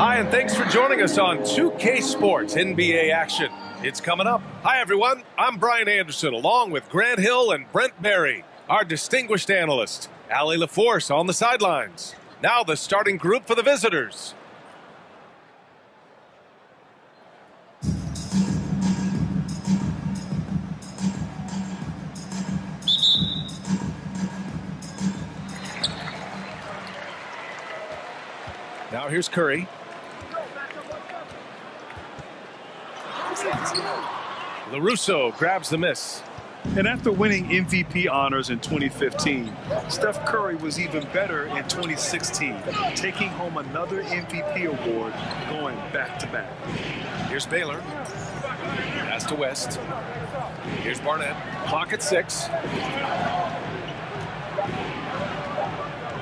Hi, and thanks for joining us on 2K Sports NBA Action. It's coming up. Hi, everyone. I'm Brian Anderson, along with Grant Hill and Brent Berry, our distinguished analyst, Allie LaForce, on the sidelines. Now the starting group for the visitors. Now here's Curry. LaRusso grabs the miss. And after winning MVP honors in 2015, Steph Curry was even better in 2016, taking home another MVP award going back-to-back. Here's Baylor. Pass to West. Here's Barnett. Clock at 6.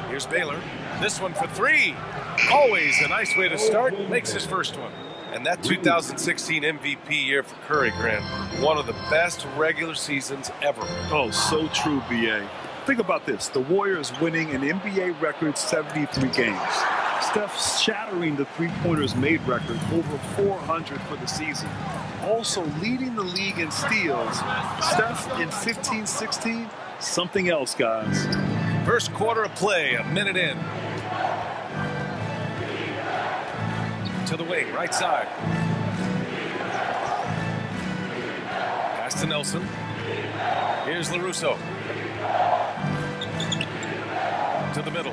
Here's Baylor. This one for 3. Always a nice way to start. Makes his first one. And that 2016 MVP year for Curry, Grant, one of the best regular seasons ever. Oh, so true, B.A. Think about this. The Warriors winning an NBA record 73 games. Steph shattering the three-pointers made record, over 400 for the season. Also leading the league in steals. Steph in 15-16, something else, guys. First quarter of play, a minute in. To the wing, right side. Pass to Nelson. Here's LaRusso. To the middle.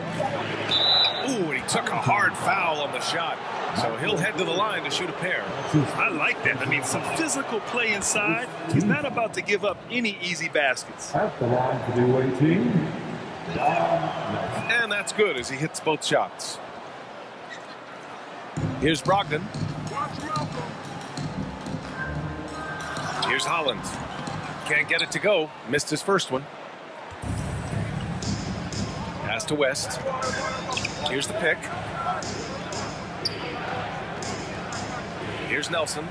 Ooh, and he took a hard foul on the shot. So he'll head to the line to shoot a pair. I like that. I mean, some physical play inside. He's not about to give up any easy baskets. That's the line for the away team. And that's good as he hits both shots. Here's Brogdon. Here's Holland. Can't get it to go. Missed his first one. Pass to West. Here's the pick. Here's Nelson.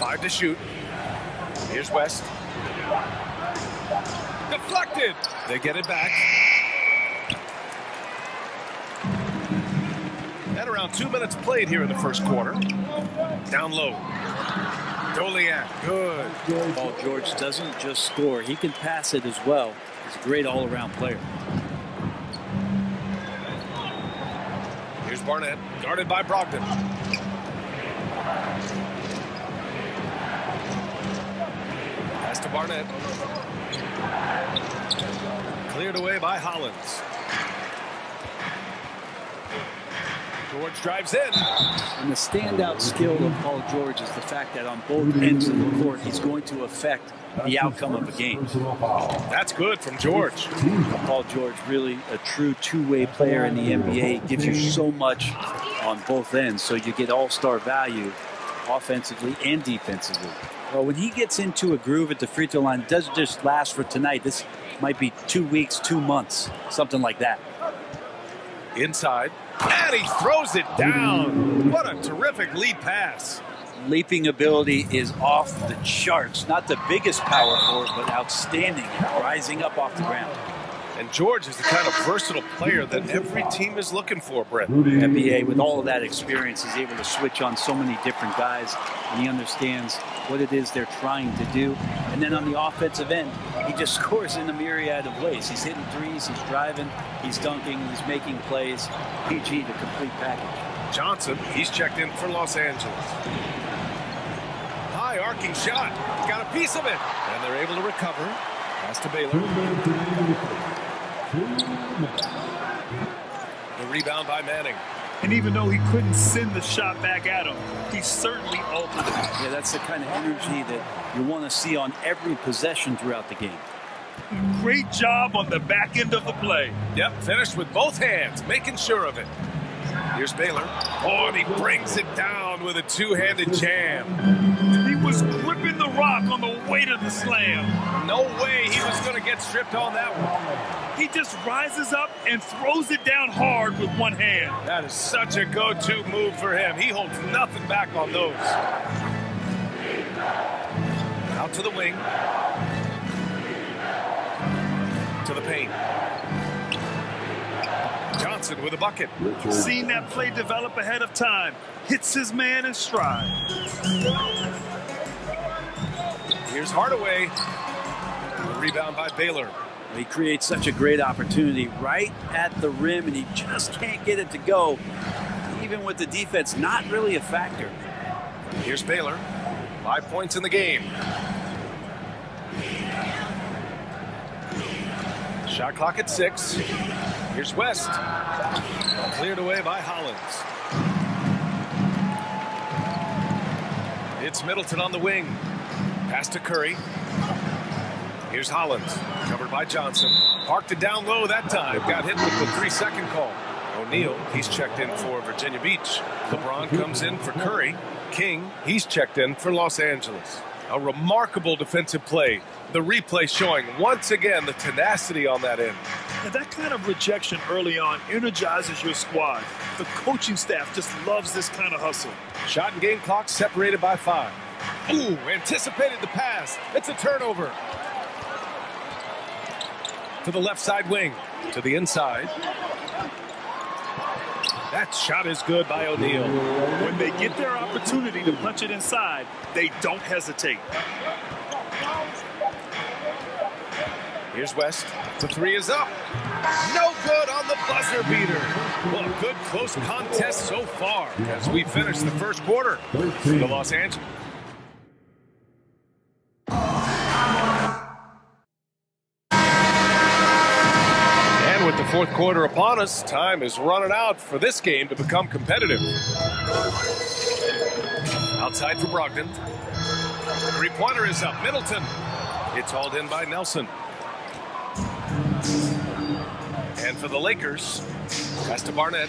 Five to shoot. Here's West. Deflected. They get it back. At around 2 minutes played here in the first quarter. Down low. Doliak, good. Paul George doesn't just score. He can pass it as well. He's a great all-around player. Here's Barnett, guarded by Brogdon. Pass to Barnett. Cleared away by Hollins. George drives in. And the standout skill of Paul George is the fact that on both ends of the court, he's going to affect the outcome of the game. That's good from George. Paul George, really a true two-way player in the NBA. Gives you so much on both ends, so you get all-star value offensively and defensively. Well, when he gets into a groove at the free throw line, it doesn't just last for tonight. This might be 2 weeks, 2 months, something like that. Inside. And he throws it down. What a terrific lead pass. Leaping ability is off the charts. Not the biggest power forward, but outstanding at rising up off the ground. And George is the kind of versatile player that every team is looking for, Brett. NBA, with all of that experience, is able to switch on so many different guys, and he understands what it is they're trying to do. And then on the offensive end, he just scores in a myriad of ways. He's hitting threes, he's driving, he's dunking, he's making plays. PG, the complete package. Johnson, he's checked in for Los Angeles. High arcing shot, got a piece of it, and they're able to recover. Pass to Baylor. The rebound by Manning. And even though he couldn't send the shot back at him, he certainly altered it. Yeah, that's the kind of energy that you want to see on every possession throughout the game. Great job on the back end of the play. Yep, finished with both hands, making sure of it. Here's Baylor. Oh, and he brings it down with a two-handed jam. He was gripping the rock on the way to the slam. No way he was going to get stripped on that one. He just rises up and throws it down hard with one hand. That is such a go-to move for him. He holds nothing back on those. Out to the wing. to the paint. Johnson with a bucket. Seeing that play develop ahead of time. Hits his man in stride. Here's Hardaway. Rebound by Baylor. He creates such a great opportunity right at the rim, and he just can't get it to go, even with the defense not really a factor. Here's Baylor. 5 points in the game. Shot clock at 6. Here's West. Cleared away by Hollins. It's Middleton on the wing. Pass to Curry. Here's Hollins, covered by Johnson. Parked it down low that time. Got hit with the 3-second call. O'Neal, he's checked in for Virginia Beach. LeBron comes in for Curry. King, he's checked in for Los Angeles. A remarkable defensive play. The replay showing, once again, the tenacity on that end. And that kind of rejection early on energizes your squad. The coaching staff just loves this kind of hustle. Shot and game clock separated by 5. Ooh, anticipated the pass. It's a turnover. To the left side wing, to the inside. That shot is good by O'Neal. When they get their opportunity to punch it inside, they don't hesitate. Here's West. The 3 is up. No good on the buzzer beater. Well, a good close contest so far as we finish the first quarter. The Los Angeles. Fourth quarter upon us. Time is running out for this game to become competitive. Outside for Brogdon. Three-pointer is up. Middleton. It's hauled in by Nelson. And for the Lakers, pass to Barnett.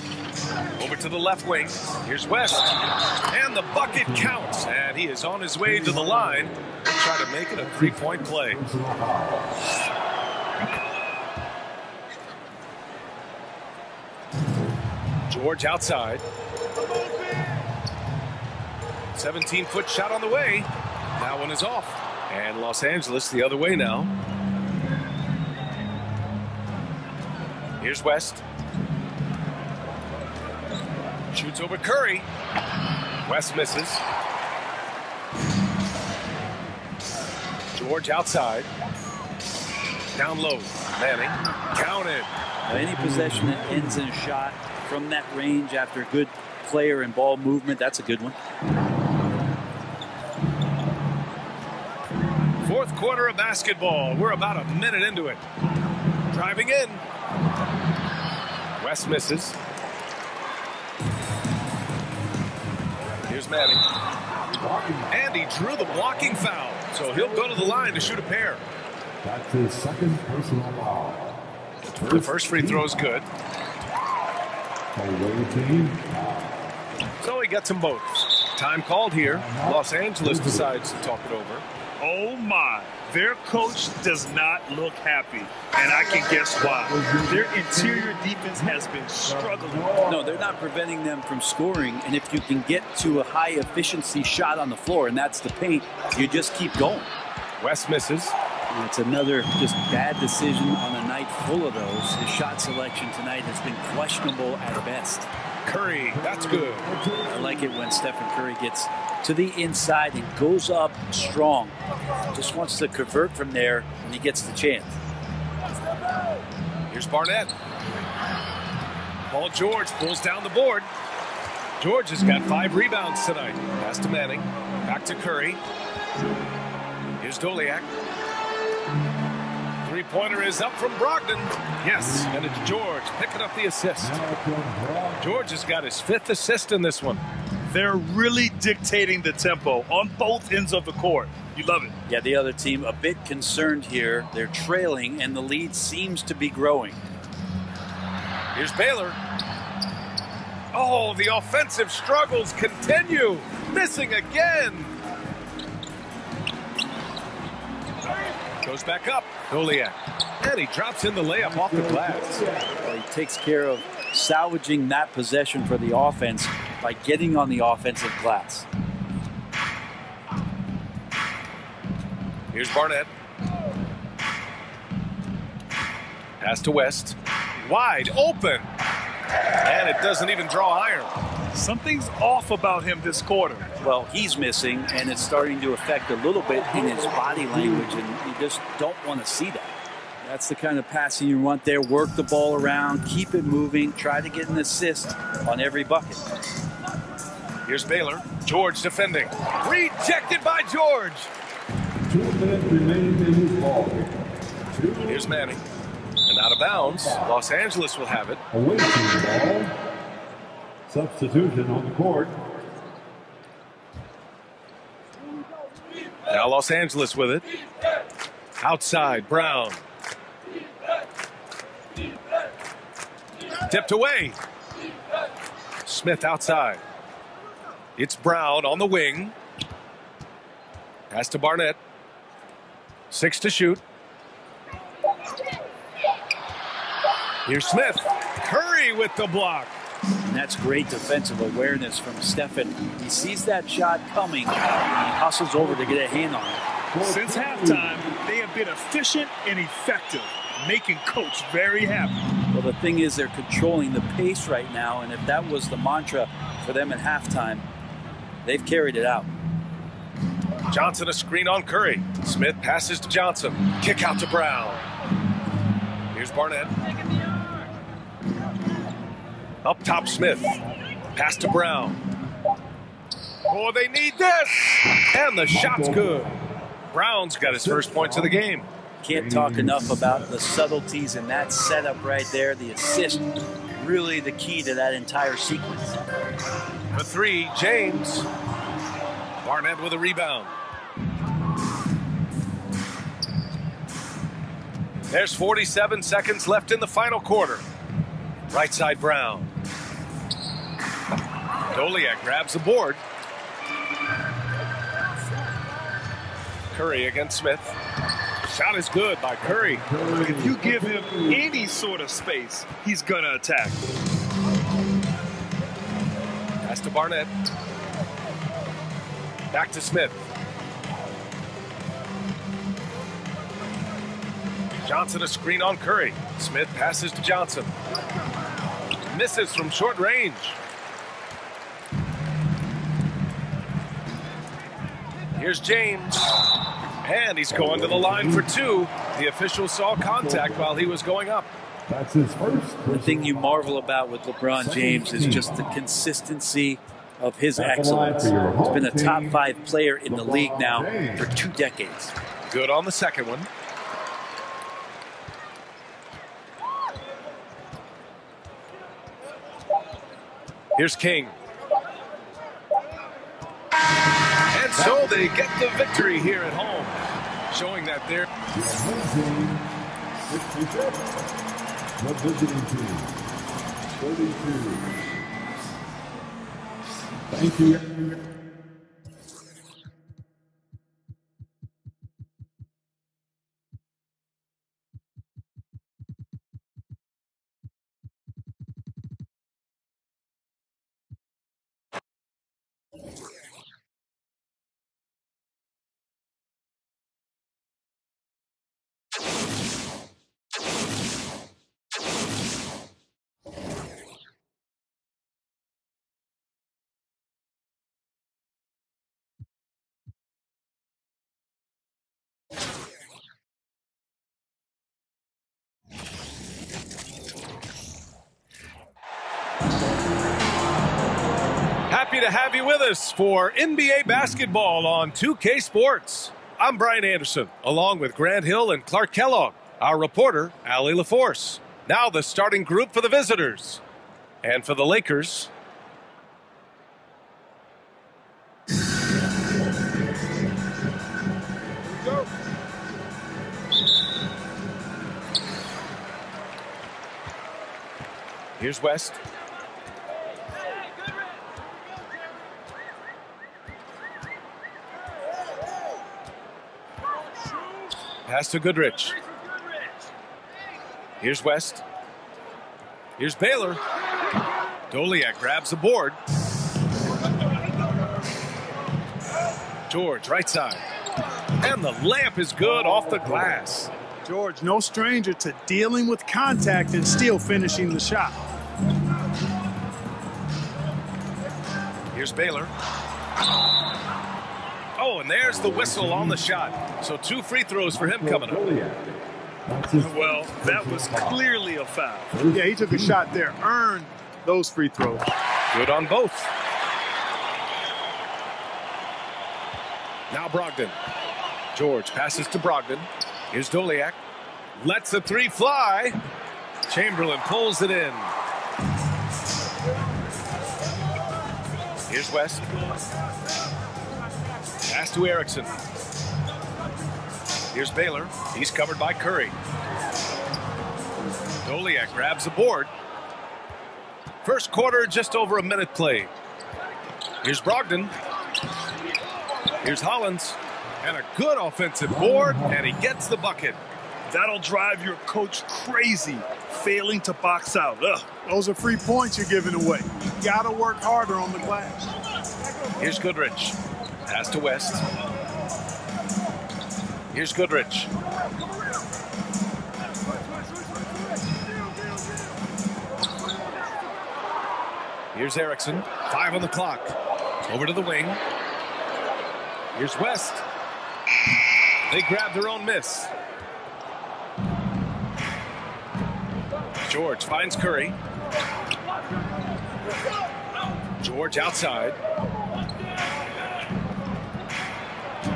Over to the left wing. Here's West. And the bucket counts. And he is on his way to the line to try to make it a three-point play. George outside. 17-foot shot on the way. That one is off. And Los Angeles the other way now. Here's West. Shoots over Curry. West misses. George outside. Down low. Manning. Counted. Any possession that ends in a shot from that range after good player and ball movement, that's a good one. Fourth quarter of basketball. We're about a minute into it. Driving in. West misses. Here's Manning. And he drew the blocking foul, so he'll go to the line to shoot a pair. That's his second personal foul. The first free throw is good. So he gets them both. Time called here. Los Angeles decides to talk it over. Oh my, their coach does not look happy, and I can guess why. Their interior defense has been struggling. No, they're not preventing them from scoring, and if you can get to a high efficiency shot on the floor, and that's the paint, you just keep going. West misses. And it's another just bad decision on a night full of those. His shot selection tonight has been questionable at best. Curry, that's good. I like it when Stephen Curry gets to the inside and goes up strong. Just wants to convert from there when he gets the chance. Here's Barnett. Paul George pulls down the board. George has got 5 rebounds tonight. Pass to Manning. Back to Curry. Here's Doliak. Three-pointer is up from Brogdon. Yes, and it's George picking up the assist. George has got his 5th assist in this one. They're really dictating the tempo on both ends of the court. You love it. Yeah, the other team a bit concerned here. They're trailing, and the lead seems to be growing. Here's Baylor. Oh, the offensive struggles continue. Missing again. Goes back up, Doliak, and he drops in the layup off the glass. Well, he takes care of salvaging that possession for the offense by getting on the offensive glass. Here's Barnett. Pass to West. Wide open. And it doesn't even draw iron. Something's off about him this quarter. Well, he's missing, and it's starting to affect a little bit in his body language, and you just don't want to see that. That's the kind of passing you want there. Work the ball around, keep it moving, try to get an assist on every bucket. Here's Baylor. George defending. Rejected by George. 2 minutes remaining in his ball. Here's Manning. And out of bounds. Los Angeles will have it. Away from the ball. Substitution on the court. Now Los Angeles with it. Outside, Brown. Tipped away. Smith outside. It's Brown on the wing. Pass to Barnett. 6 to shoot. Here's Smith. Curry with the block. And that's great defensive awareness from Stephen. He sees that shot coming, and he hustles over to get a hand on it. Since halftime, they have been efficient and effective, making coach very happy. Well, the thing is, they're controlling the pace right now, and if that was the mantra for them at halftime, they've carried it out. Johnson a screen on Curry. Smith passes to Johnson. Kick out to Brown. Here's Barnett. Up top, Smith. Pass to Brown. Oh, they need this! And the shot's good. Brown's got his first points of the game. Can't talk enough about the subtleties in that setup right there. The assist, really the key to that entire sequence. For three, James. Barnett with a rebound. There's 47 seconds left in the final quarter. Right side, Brown. Doliak grabs the board. Curry against Smith. Shot is good by Curry. If you give him any sort of space, he's gonna attack. Pass to Barnett. Back to Smith. Johnson a screen on Curry. Smith passes to Johnson. Misses from short range. Here's James. And he's going to the line for two. The official saw contact while he was going up. That's his first. The thing you marvel about with LeBron James is just the consistency of his excellence. He's been a top-5 player in the league now for 2 decades. Good on the second one. Here's King. And so they get the victory here at home, showing that they're the visiting team, 32. Thank you. Happy to have you with us for NBA basketball on 2K Sports. I'm Brian Anderson, along with Grant Hill and Clark Kellogg, our reporter, Allie LaForce. Now the starting group for the visitors. And for the Lakers, here's West. Pass to Goodrich. Here's West. Here's Baylor. Doliak grabs the board. George, right side. And the layup is good off the glass. George, no stranger to dealing with contact and still finishing the shot. Here's Baylor. Oh, and there's the whistle on the shot. So 2 free throws for him coming up. Well, that was clearly a foul. Yeah, he took a shot there, earned those free throws. Good on both. Now Brogdon. George passes to Brogdon. Here's Doliak. Lets a 3 fly. Chamberlain pulls it in. Here's West. Pass to Erickson. Here's Baylor. He's covered by Curry. Doliak grabs the board. First quarter, just over a minute played. Here's Brogdon. Here's Hollins. And a good offensive board, and he gets the bucket. That'll drive your coach crazy, failing to box out. Ugh. Those are free points you're giving away. You gotta work harder on the glass. Here's Goodrich. Pass to West. Here's Goodrich. Here's Erickson. 5 on the clock. Over to the wing. Here's West. They grab their own miss. George finds Curry. George outside.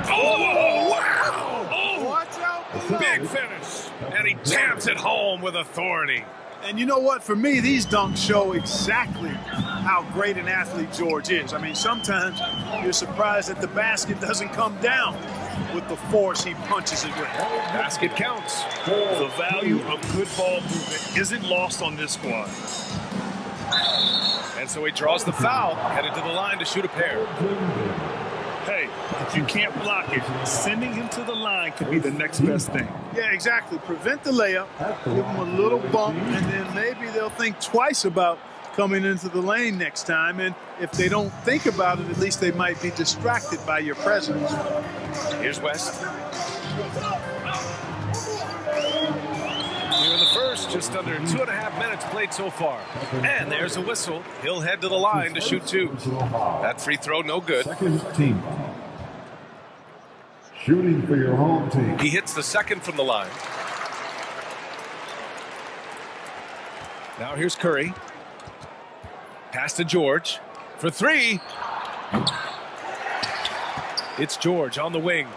Oh, wow! Oh, watch out. Big finish. And he jams it home with authority. And you know what? For me, these dunks show exactly how great an athlete George is. I mean, sometimes you're surprised that the basket doesn't come down with the force he punches it with. Basket counts. The value of good ball movement isn't lost on this squad. And so he draws the foul, headed to the line to shoot a pair. Hey, if you can't block it, sending him to the line could be the next best thing. Yeah, exactly. Prevent the layup, give him a little bump, and then maybe they'll think twice about coming into the lane next time. And if they don't think about it, at least they might be distracted by your presence. Here's West. Here in the first, just under 2.5 minutes played so far. And there's a whistle. He'll head to the line to shoot 2. That free throw, no good. Second team. Shooting for your home team. He hits the second from the line. Now here's Curry. Pass to George for 3. It's George on the wing.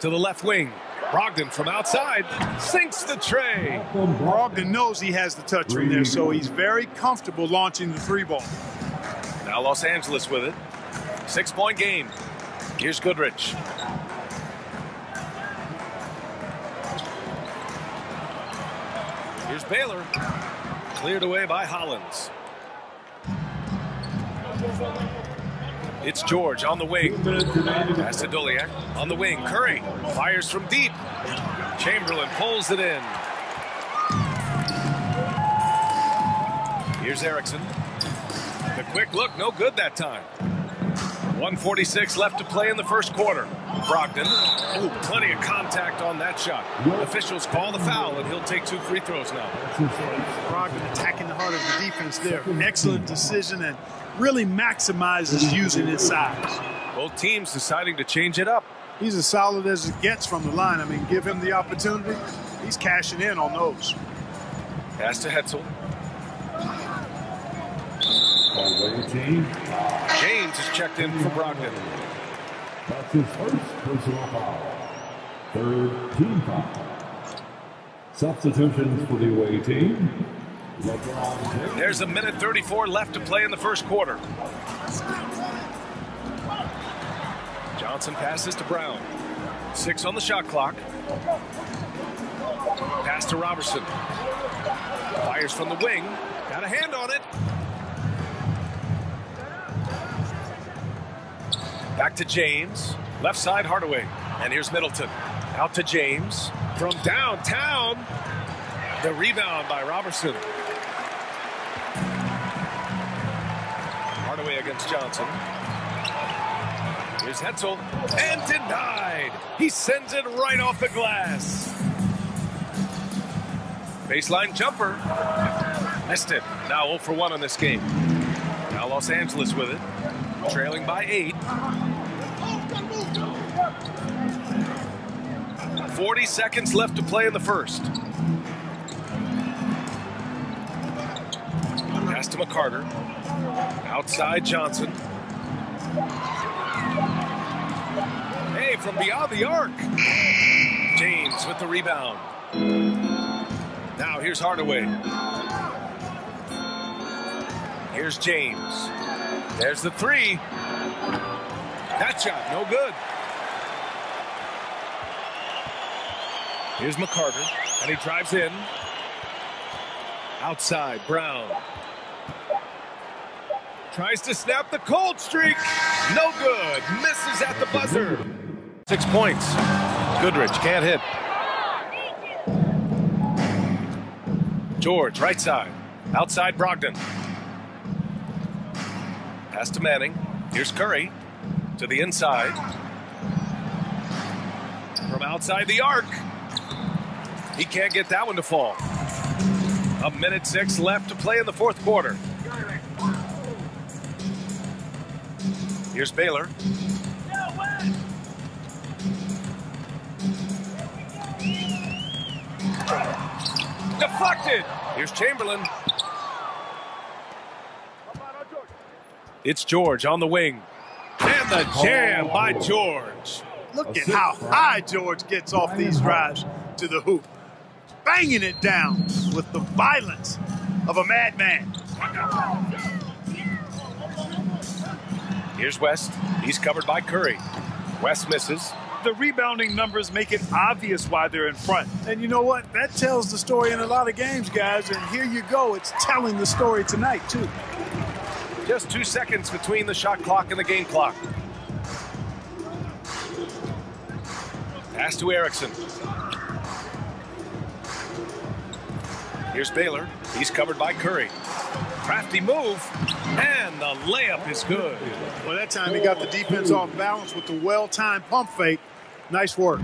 To the left wing. Brogdon from outside sinks the tray. Brogdon knows he has the touch from there, so he's very comfortable launching the 3 ball. Now Los Angeles with it. 6-point game. Here's Goodrich. Here's Baylor. Cleared away by Hollins. It's George on the wing. Pass to Doliak. On the wing, Curry fires from deep. Chamberlain pulls it in. Here's Erickson. The quick look, no good that time. 1:46 left to play in the first quarter. Brogdon, ooh, plenty of contact on that shot. Officials call the foul, and he'll take 2 free throws now. Brogdon attacking the heart of the defense there. Excellent decision and really maximizes using his size. Both teams deciding to change it up. He's as solid as it gets from the line. I mean, give him the opportunity. He's cashing in on those. Pass to Hetzel. James is checked in for Brogdon. That's his first personal foul. Third team foul. Substitutions for the away team. There's a minute 34 left to play in the first quarter. Johnson passes to Brown. 6 on the shot clock. Pass to Robertson. Fires from the wing. Got a hand on it. Back to James. Left side, Hardaway. And here's Middleton. Out to James. From downtown. The rebound by Robertson. Hardaway against Johnson. Here's Hetzel, and denied. He sends it right off the glass. Baseline jumper. Missed it. Now 0 for 1 on this game. Now Los Angeles with it. Trailing by 8. 40 seconds left to play in the first. Pass to McCarter. Outside Johnson. Hey, from beyond the arc. James with the rebound. Now here's Hardaway. Here's James. There's the 3. That shot, no good. Here's McCarter, and he drives in. Outside, Brown. Tries to snap the cold streak. No good. Misses at the buzzer. 6 points. Goodrich can't hit. George, right side. Outside, Brogdon. Pass to Manning. Here's Curry. To the inside. From outside the arc. He can't get that one to fall. 1:06 left to play in the fourth quarter. Here's Baylor. Deflected. Here's Chamberlain. It's George on the wing. And the jam by George. Look at how high George gets off these drives to the hoop. Banging it down with the violence of a madman. Here's West. He's covered by Curry. West misses. The rebounding numbers make it obvious why they're in front. And you know what? That tells the story in a lot of games, guys. And here you go. It's telling the story tonight, too. Just 2 seconds between the shot clock and the game clock. Pass to Erickson. Here's Baylor. He's covered by Curry. Crafty move, and the layup is good. Well, that time he got the defense off balance with the well-timed pump fake. Nice work.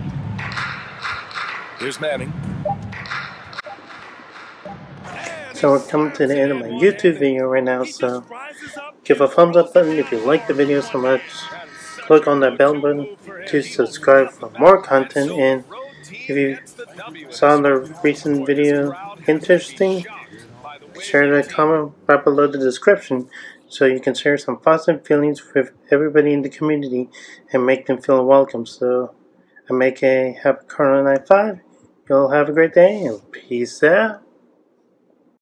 Here's Manning. So we're coming to the end of my YouTube video right now, so give a thumbs up button if you like the video so much. Click on that bell button to subscribe for more content, and if you saw the recent video interesting, share the comment right below the description so you can share some thoughts and feelings with everybody in the community and make them feel welcome. So I make a HappyKarl095. You'll have a great day and peace out.